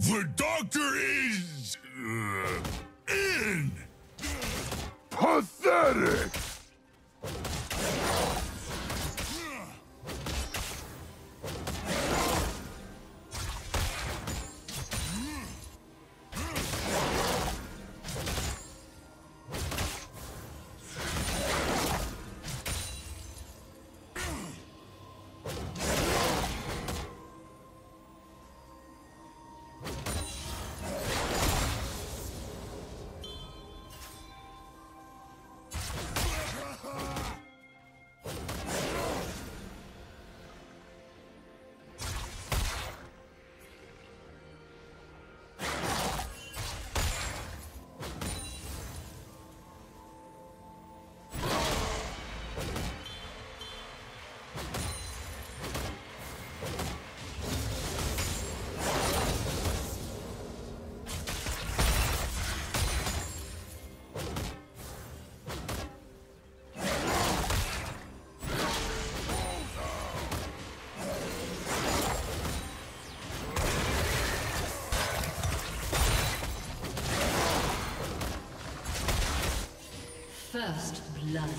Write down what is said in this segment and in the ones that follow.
The doctor is... in! Pathetic! First blood.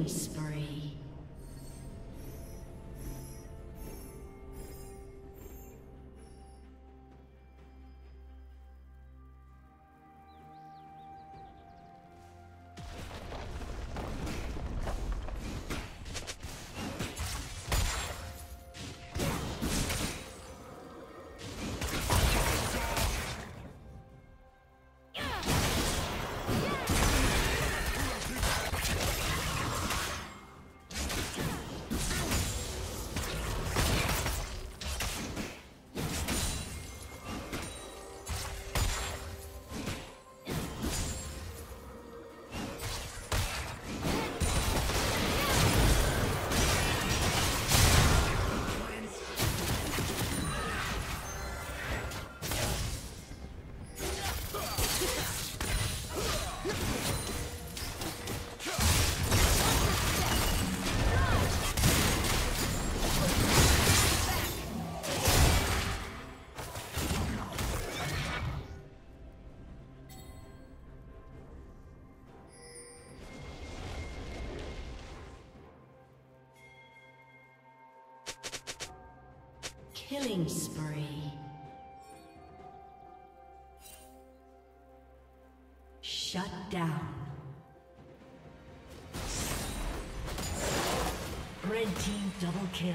Killing spree. Killing spree. Shut down. Red team double kill.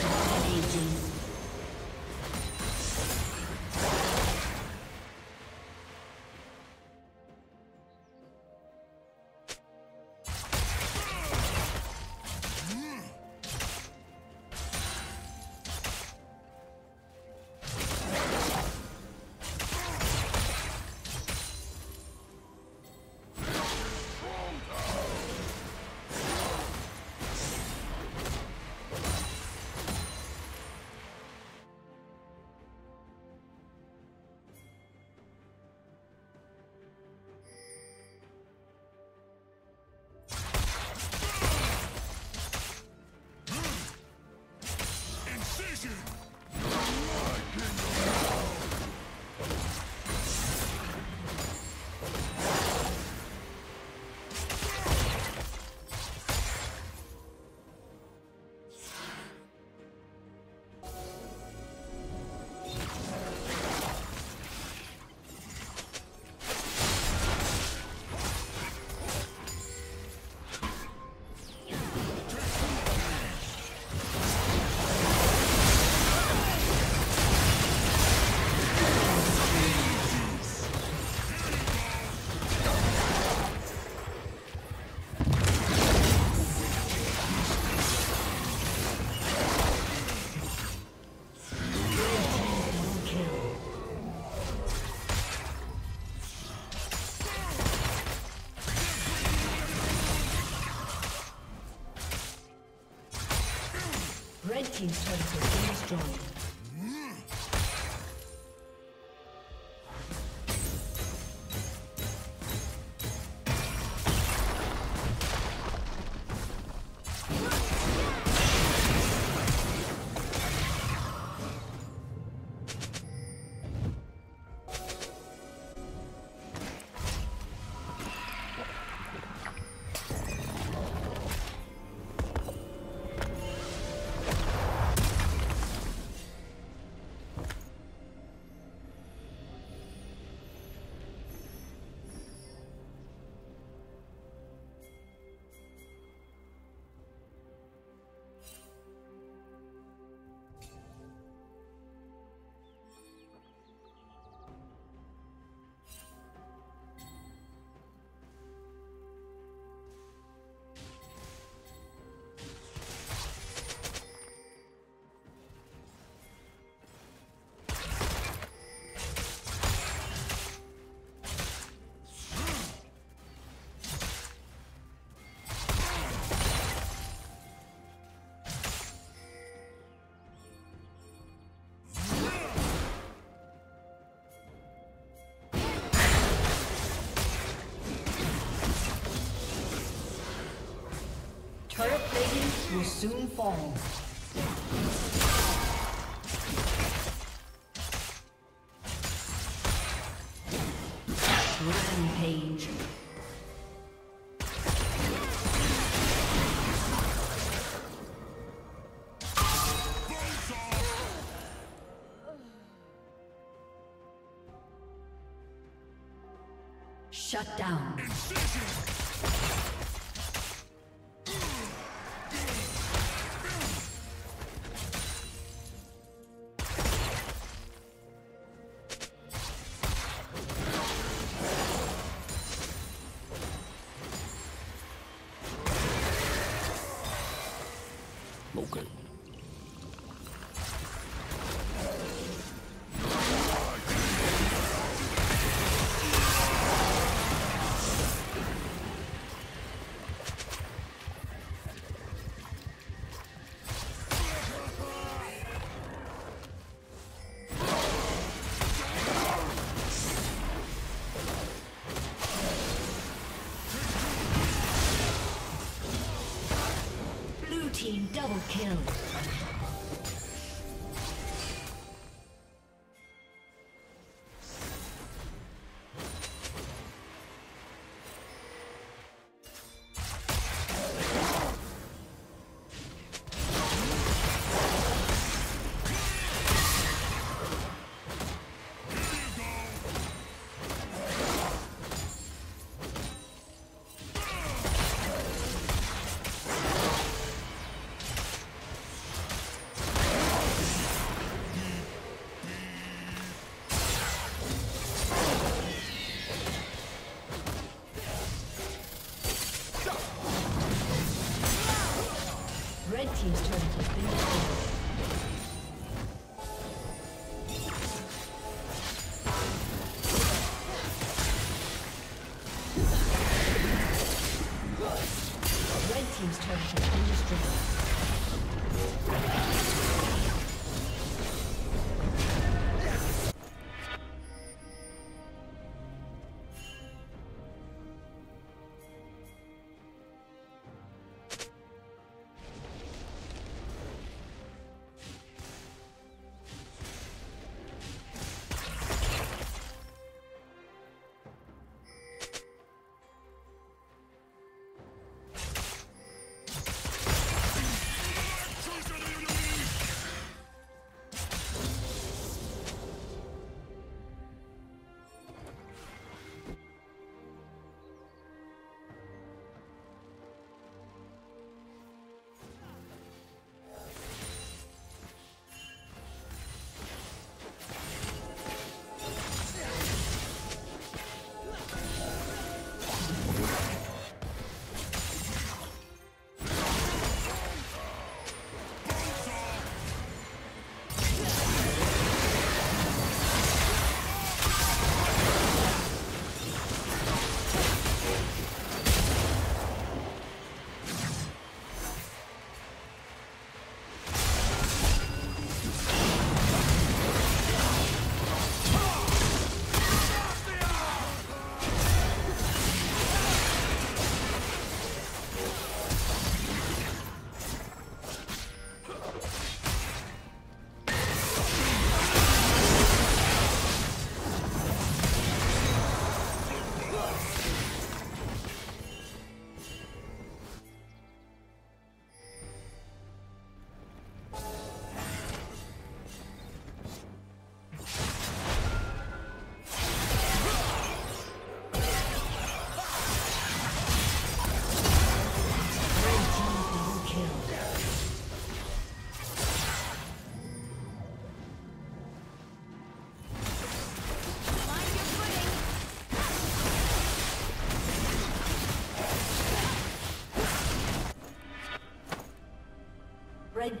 Dominating. Team's turret has been destroyed. Turret plating will soon fall. Rampage. Shut down. Double kill. Team's turret has been destroyed. Red team's turret has been destroyed. Red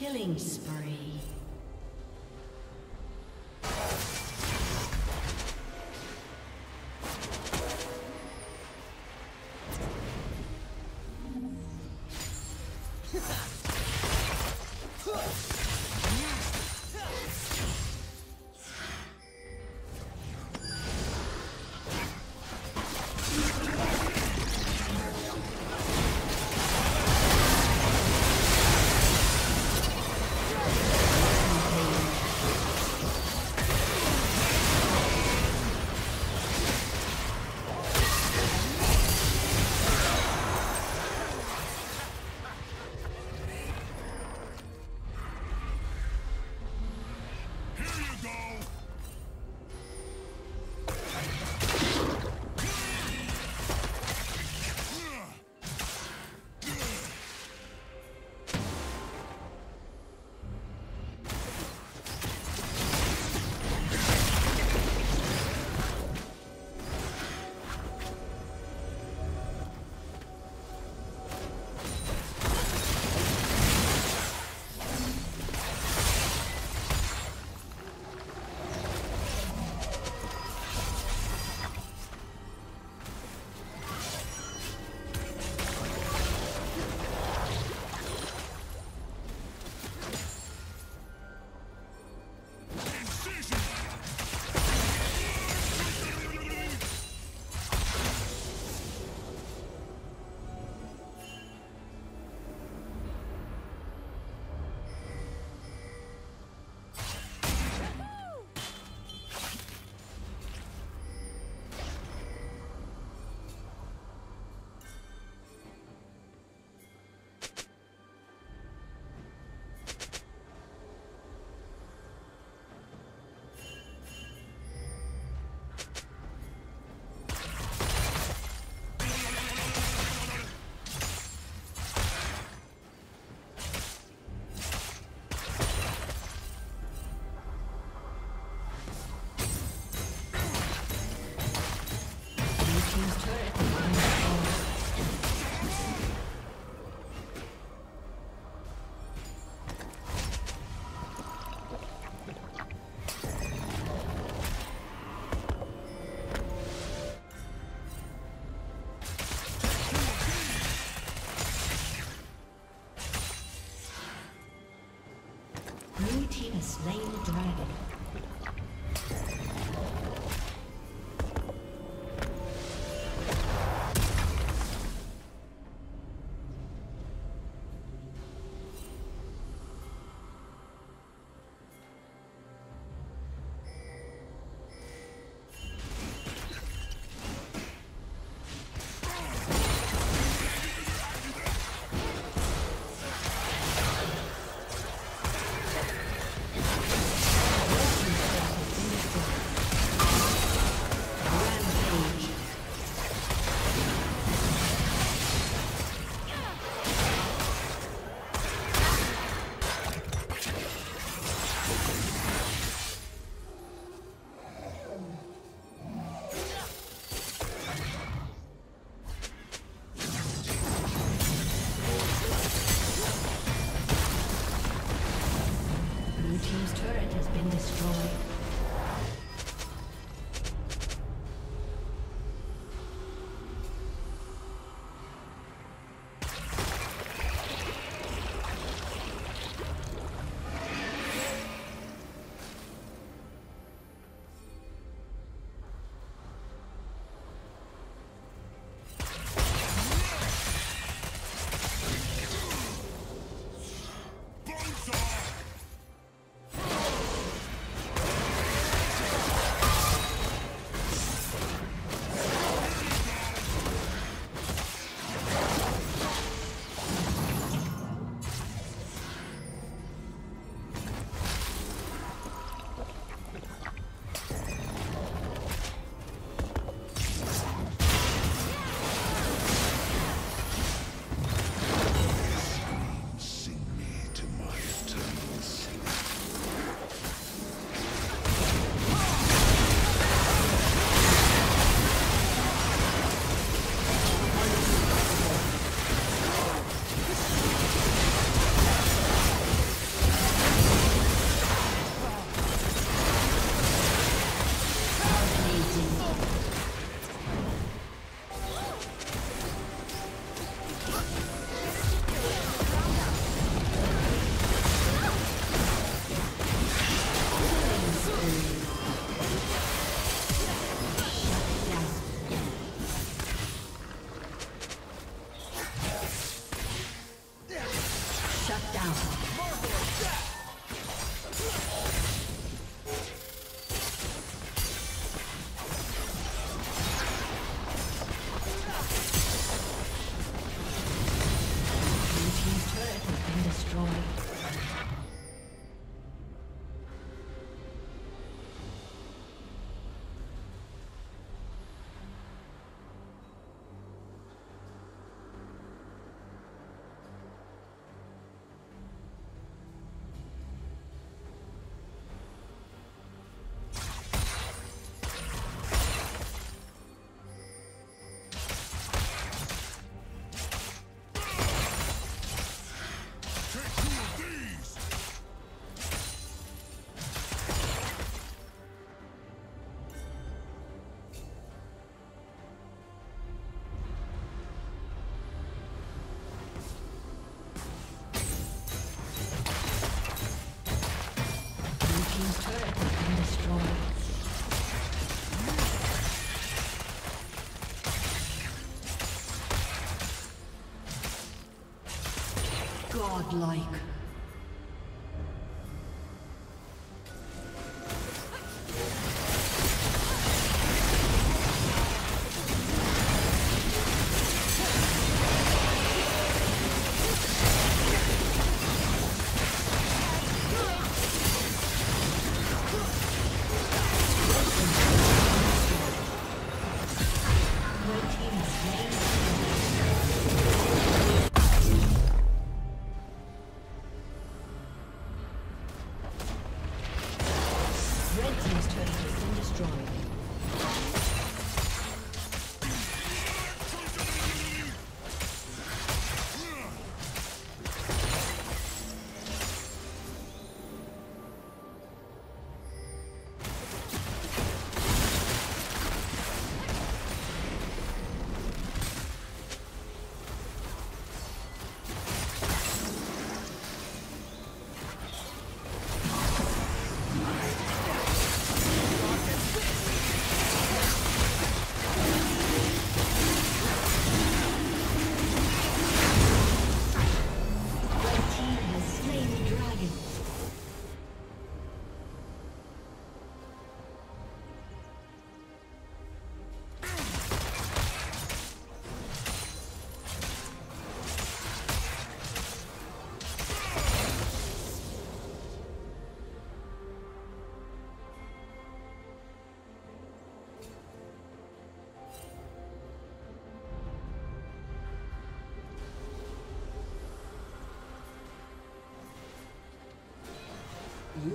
Killing spree. Godlike.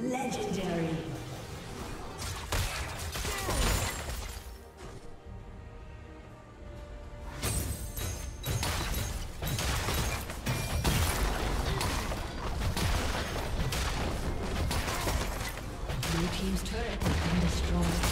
Legendary. Blue team's turret has been destroyed.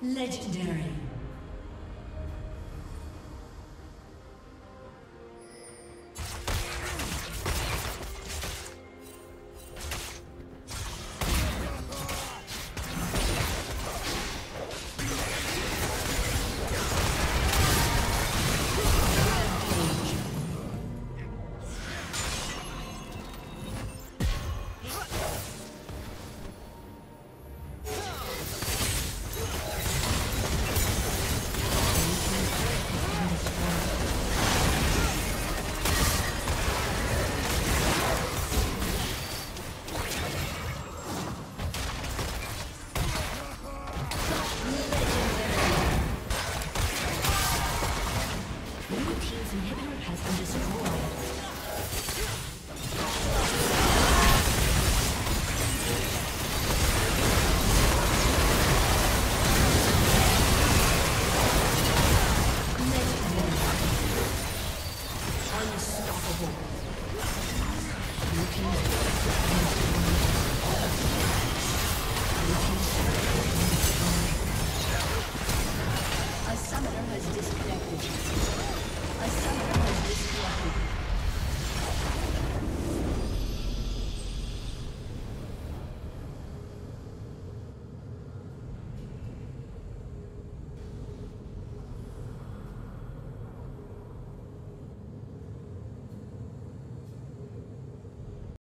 Legendary. A summoner has disconnected.